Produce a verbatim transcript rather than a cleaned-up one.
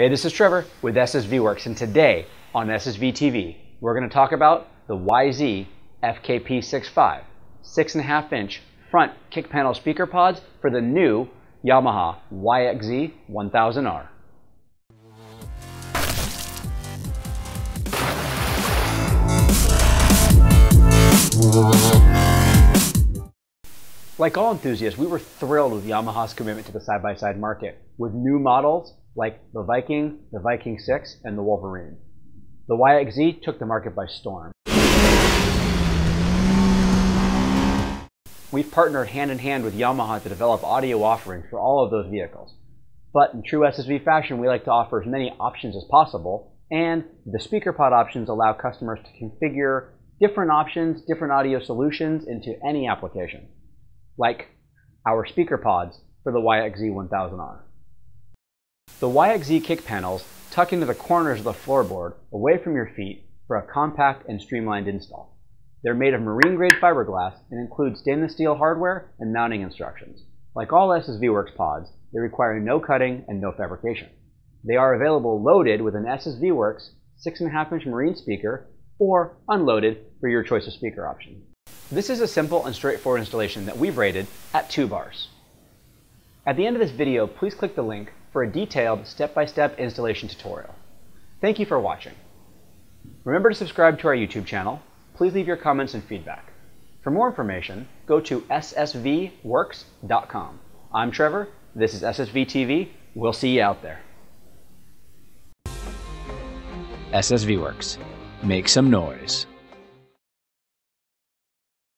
Hey, this is Trevor with S S V Works, and today on S S V T V, we're going to talk about the Y Z F K P sixty-five six point five inch front kick panel speaker pods for the new Yamaha Y X Z one thousand R. Like all enthusiasts, we were thrilled with Yamaha's commitment to the side-by-side market with new models like the Viking, the Viking six, and the Wolverine. The Y X Z took the market by storm. We've partnered hand-in-hand with Yamaha to develop audio offerings for all of those vehicles. But in true S S V fashion, we like to offer as many options as possible, and the speaker pod options allow customers to configure different options, different audio solutions into any application, like our speaker pods for the Y X Z one thousand R. The Y X Z kick panels tuck into the corners of the floorboard away from your feet for a compact and streamlined install. They're made of marine-grade fiberglass and include stainless steel hardware and mounting instructions. Like all S S V Works pods, they require no cutting and no fabrication. They are available loaded with an S S V Works six point five inch marine speaker or unloaded for your choice of speaker option. This is a simple and straightforward installation that we've rated at two bars. At the end of this video, please click the link for a detailed step-by-step installation tutorial. Thank you for watching. Remember to subscribe to our YouTube channel. Please leave your comments and feedback. For more information, go to S S V works dot com. I'm Trevor, this is S S V T V. We'll see you out there. S S V Works. Make some noise.